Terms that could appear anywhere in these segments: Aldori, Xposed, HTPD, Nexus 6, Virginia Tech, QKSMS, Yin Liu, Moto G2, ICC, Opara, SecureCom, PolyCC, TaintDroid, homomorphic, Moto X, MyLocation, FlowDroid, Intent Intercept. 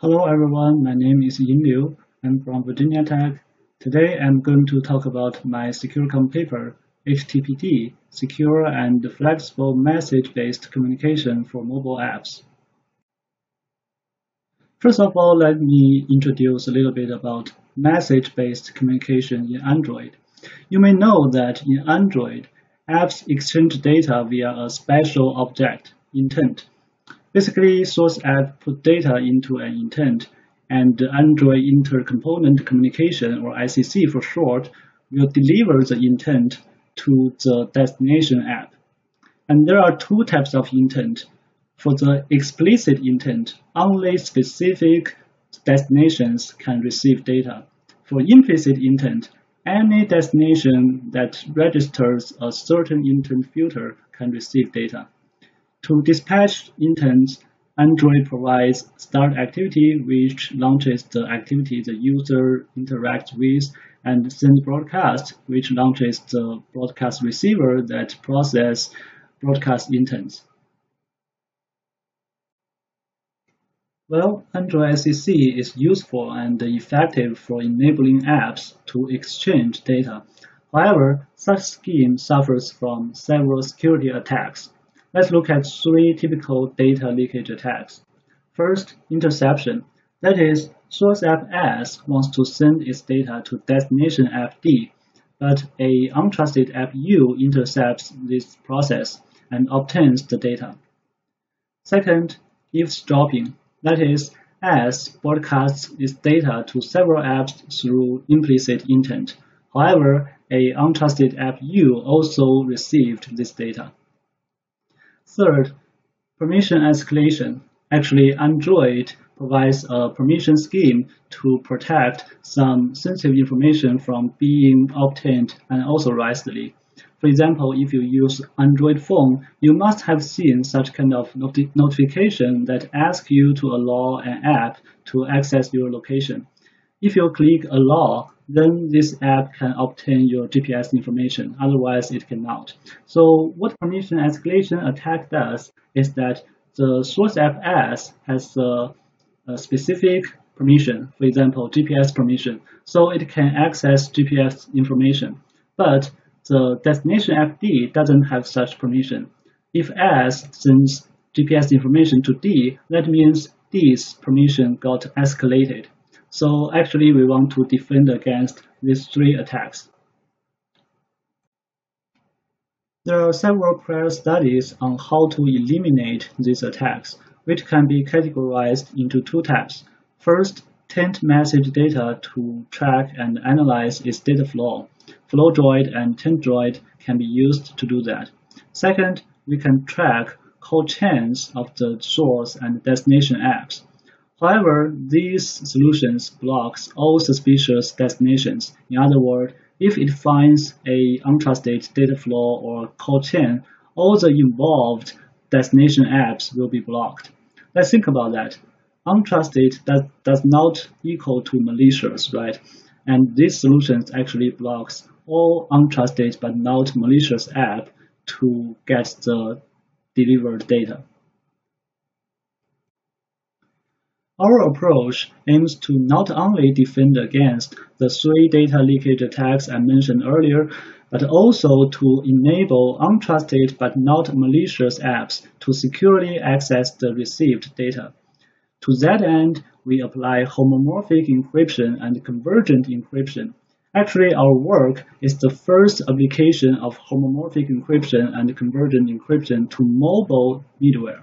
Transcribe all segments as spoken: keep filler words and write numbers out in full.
Hello everyone, my name is Yin Liu. I'm from Virginia Tech. Today I'm going to talk about my SecureCom paper, H T P D, Secure and Flexible Message-Based Communication for Mobile Apps. First of all, let me introduce a little bit about message-based communication in Android. You may know that in Android, apps exchange data via a special object, intent. Basically, source app put data into an intent, and Android Intercomponent Communication, or I C C for short, will deliver the intent to the destination app. And there are two types of intent. For the explicit intent, only specific destinations can receive data. For implicit intent, any destination that registers a certain intent filter can receive data. To dispatch intents, Android provides start activity, which launches the activity the user interacts with, and send broadcast, which launches the broadcast receiver that processes broadcast intents. Well, Android I C C is useful and effective for enabling apps to exchange data. However, such scheme suffers from several security attacks. Let's look at three typical data leakage attacks. First, interception. That is, source app S wants to send its data to destination app D, but a untrusted app U intercepts this process and obtains the data. Second, eavesdropping. That is, S broadcasts its data to several apps through implicit intent. However, a untrusted app U also received this data. Third, permission escalation. Actually, Android provides a permission scheme to protect some sensitive information from being obtained unauthorizedly. For example, if you use Android phone, you must have seen such kind of noti- notification that asks you to allow an app to access your location. If you click allow, then this app can obtain your G P S information, otherwise it cannot. So what permission escalation attack does is that the source app S has a, a specific permission, for example, G P S permission, so it can access G P S information. But the destination app D doesn't have such permission. If S sends G P S information to D, that means D's permission got escalated. So actually, we want to defend against these three attacks. There are several prior studies on how to eliminate these attacks, which can be categorized into two types. First, taint message data to track and analyze its data flow. FlowDroid and TaintDroid can be used to do that. Second, we can track cold chains of the source and destination apps. However, these solutions block all suspicious destinations. In other words, if it finds an untrusted data flow or cold chain, all the involved destination apps will be blocked. Let's think about that. Untrusted that does not equal to malicious, right? And these solutions actually blocks all untrusted but not malicious app to get the delivered data. Our approach aims to not only defend against the three data leakage attacks I mentioned earlier, but also to enable untrusted but not malicious apps to securely access the received data. To that end, we apply homomorphic encryption and convergent encryption. Actually, our work is the first application of homomorphic encryption and convergent encryption to mobile middleware.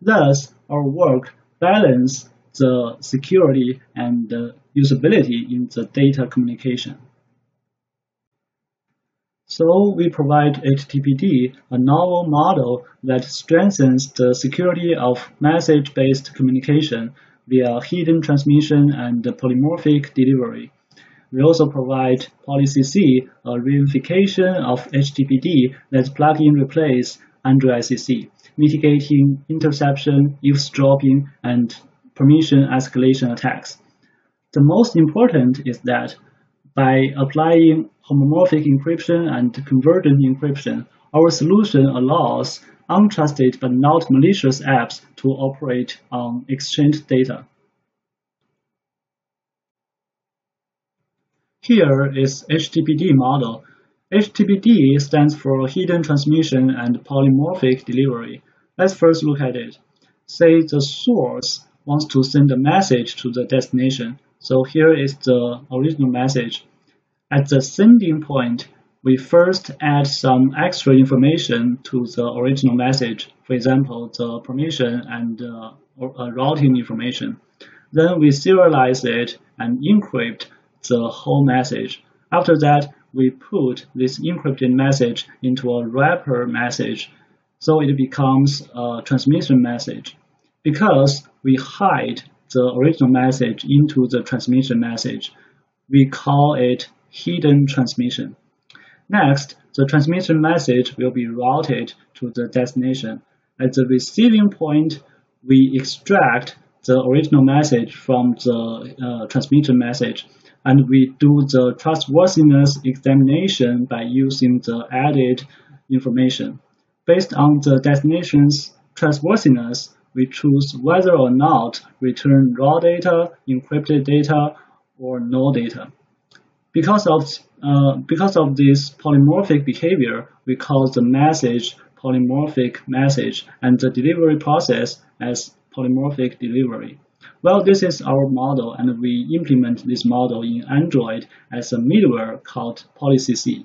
Thus, our work balance the security and the usability in the data communication. So we provide H T P D, a novel model that strengthens the security of message-based communication via hidden transmission and polymorphic delivery. We also provide PolyCC, a reification of H T P D that plug-in replace Android I C C, mitigating interception, eavesdropping, and permission escalation attacks. The most important is that by applying homomorphic encryption and convergent encryption, our solution allows untrusted but not malicious apps to operate on exchange data. Here is H T P D model. H T P D stands for Hidden Transmission and Polymorphic Delivery. Let's first look at it. Say the source wants to send a message to the destination. So here is the original message. At the sending point, we first add some extra information to the original message. For example, the permission and uh, routing information. Then we serialize it and encrypt the whole message. After that, we put this encrypted message into a wrapper message, so it becomes a transmission message. Because we hide the original message into the transmission message, we call it hidden transmission. Next, the transmission message will be routed to the destination. At the receiving point, we extract the original message from the uh, transmission message, and we do the trustworthiness examination by using the added information. Based on the destination's trustworthiness, we choose whether or not return raw data, encrypted data, or no data. Because of, uh, because of this polymorphic behavior, we call the message polymorphic message and the delivery process as polymorphic delivery. Well, this is our model, and we implement this model in Android as a middleware called PolyCC.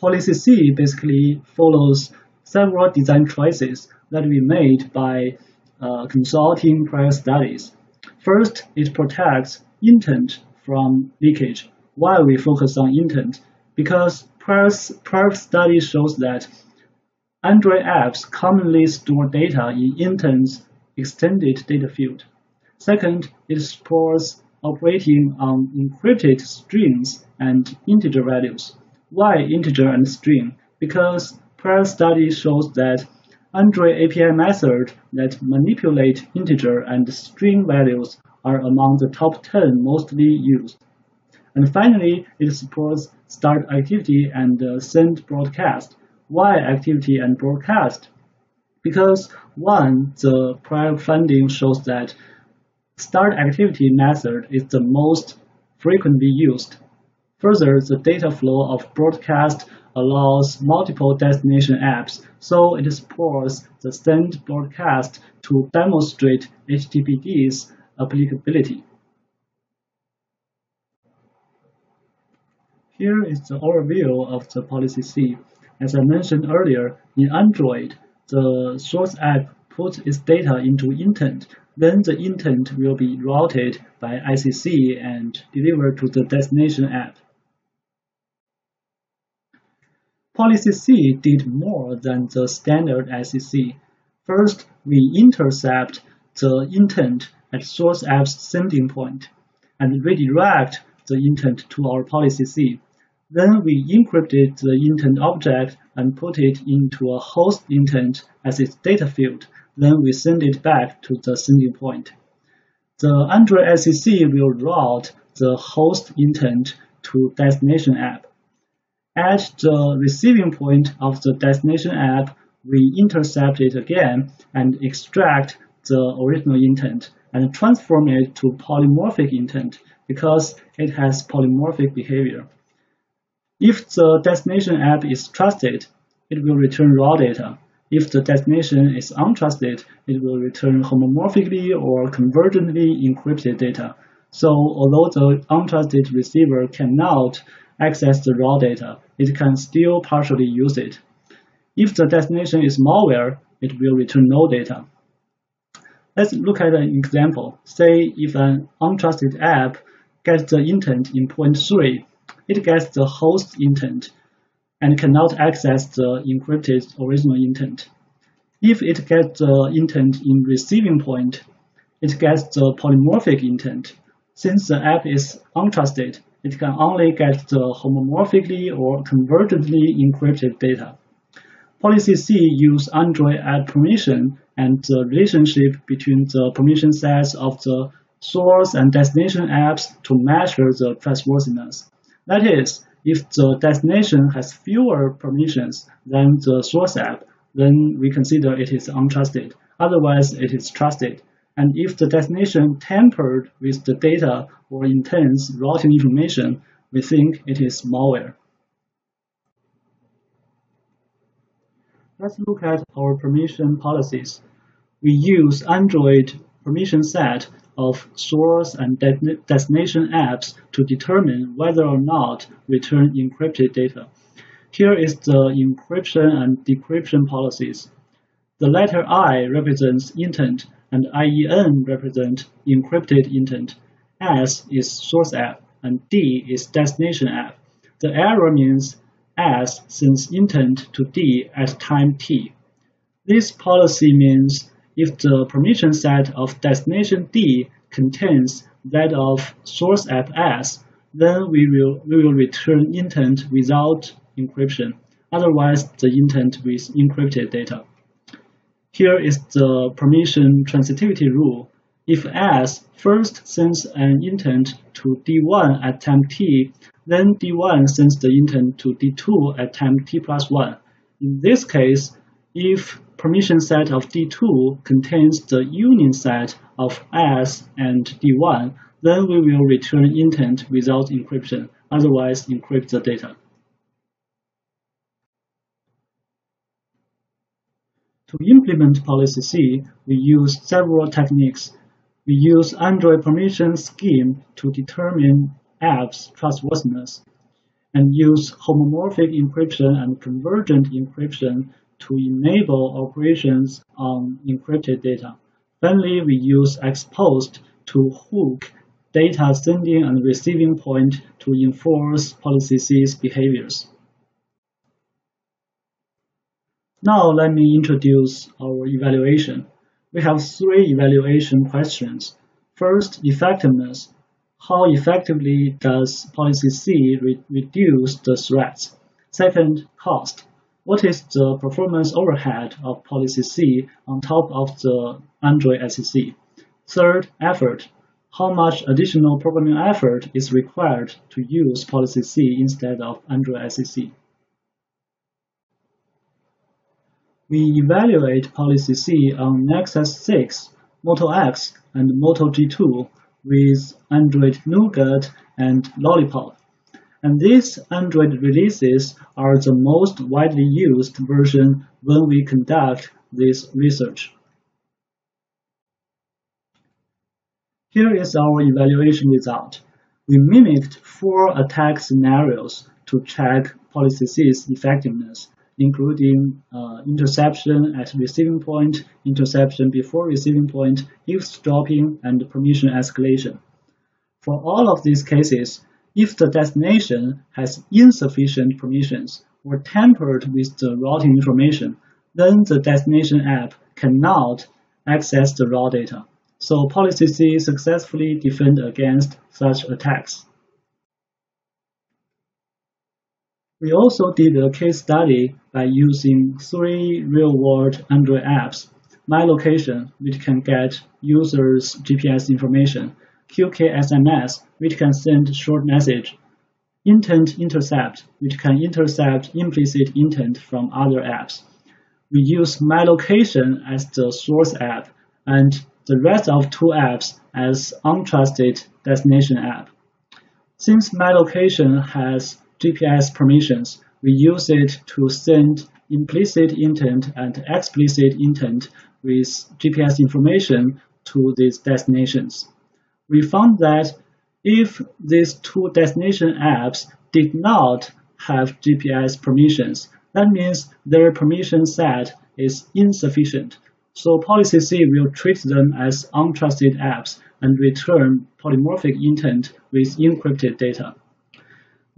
PolyCC basically follows several design choices that we made by uh, consulting prior studies. First, it protects intent from leakage. Why we focus on intent? Because prior, prior study shows that Android apps commonly store data in intent's extended data field. Second, it stores operating on encrypted strings and integer values. Why integer and string? Because prior study shows that Android A P I methods that manipulate integer and string values are among the top ten mostly used. And finally, it supports start activity and send broadcast. Why activity and broadcast? Because one, the prior finding shows that start activity method is the most frequently used. Further, the data flow of broadcast allows multiple destination apps, so it supports the send broadcast to demonstrate H T P D's applicability. Here is the overview of the PolyCC. As I mentioned earlier, in Android, the source app puts its data into intent. Then the intent will be routed by I C C and delivered to the destination app. PolyCC did more than the standard I C C. First, we intercept the intent at source app's sending point and redirect the intent to our PolyCC. Then we encrypted the intent object and put it into a host intent as its data field. Then we send it back to the sending point. The Android I C C will route the host intent to destination app. At the receiving point of the destination app, we intercept it again and extract the original intent and transform it to polymorphic intent because it has polymorphic behavior. If the destination app is trusted, it will return raw data. If the destination is untrusted, it will return homomorphically or convergently encrypted data. So, although the untrusted receiver cannot access the raw data, it can still partially use it. If the destination is malware, it will return no data. Let's look at an example. Say if an untrusted app gets the intent in point three, it gets the host intent and cannot access the encrypted original intent. If it gets the intent in receiving point, it gets the polymorphic intent. Since the app is untrusted, it can only get the homomorphically or convergently encrypted data. PolyCC uses Android app permission and the relationship between the permission sets of the source and destination apps to measure the trustworthiness. That is, if the destination has fewer permissions than the source app, then we consider it is untrusted. Otherwise, it is trusted. And if the destination tampered with the data or intends routing information, we think it is malware. Let's look at our permission policies. We use Android permission set of source and de destination apps to determine whether or not we return encrypted data. Here is the encryption and decryption policies. The letter I represents intent, and I E N represents encrypted intent. S is source app, and D is destination app. The error means S sends intent to D at time T. This policy means if the permission set of destination D contains that of source app S, then we will, we will return intent without encryption. Otherwise, the intent with encrypted data. Here is the permission transitivity rule. If S first sends an intent to D one at time T, then D one sends the intent to D two at time T plus one. In this case, if permission set of D two contains the union set of S and D one, then we will return intent without encryption, otherwise encrypt the data. To implement PolyCC, we use several techniques. We use Android permission scheme to determine apps' trustworthiness, and use homomorphic encryption and convergent encryption to enable operations on encrypted data. Finally, we use Xposed to hook data sending and receiving point to enforce PolyCC's behaviors. Now let me introduce our evaluation. We have three evaluation questions. First, effectiveness. How effectively does PolyCC re reduce the threats? Second, cost. What is the performance overhead of PolyCC on top of the Android S E C? Third, effort. How much additional programming effort is required to use PolyCC instead of Android S E C? We evaluate PolyCC on Nexus six, Moto X, and Moto G two with Android Nougat and Lollipop. And these Android releases are the most widely used version when we conduct this research. Here is our evaluation result. We mimicked four attack scenarios to check PolyCC's effectiveness, including uh, interception at receiving point, interception before receiving point, eavesdropping, and permission escalation. For all of these cases, if the destination has insufficient permissions or tampered with the routing information, then the destination app cannot access the raw data. So PolyCC successfully defends against such attacks. We also did a case study by using three real-world Android apps: MyLocation, which can get users' G P S information; Q K S M S, which can send short message; Intent Intercept, which can intercept implicit intent from other apps. We use MyLocation as the source app and the rest of two apps as untrusted destination app. Since MyLocation has G P S permissions, we use it to send implicit intent and explicit intent with G P S information to these destinations. We found that if these two destination apps did not have G P S permissions, that means their permission set is insufficient. So PolyCC will treat them as untrusted apps and return polymorphic intent with encrypted data.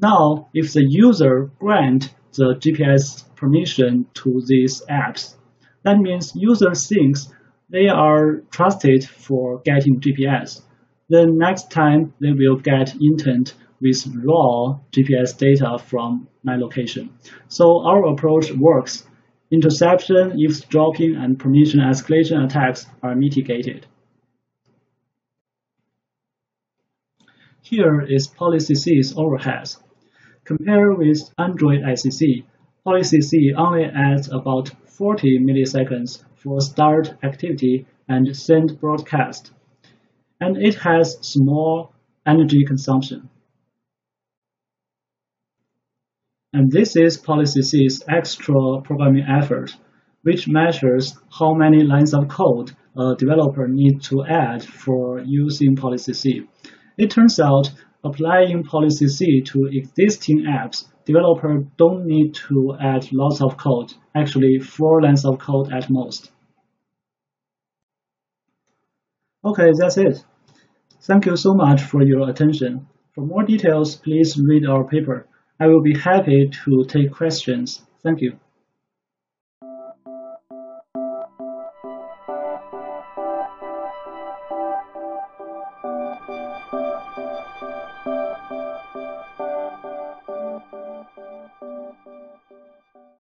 Now, if the user grants the G P S permission to these apps, that means user thinks they are trusted for getting G P S. Then next time they will get intent with raw G P S data from MyLocation. So our approach works. Interception, eavesdropping, and permission escalation attacks are mitigated. Here is PolyCC's overhead. Compare with Android S E C, PolyCC only adds about forty milliseconds for start activity and send broadcast, and it has small energy consumption. And this is PolyCC's extra programming effort, which measures how many lines of code a developer needs to add for using PolyCC. It turns out, applying PolyCC to existing apps, developers don't need to add lots of code, actually four lines of code at most. Okay, that's it. Thank you so much for your attention. For more details, please read our paper. I will be happy to take questions. Thank you.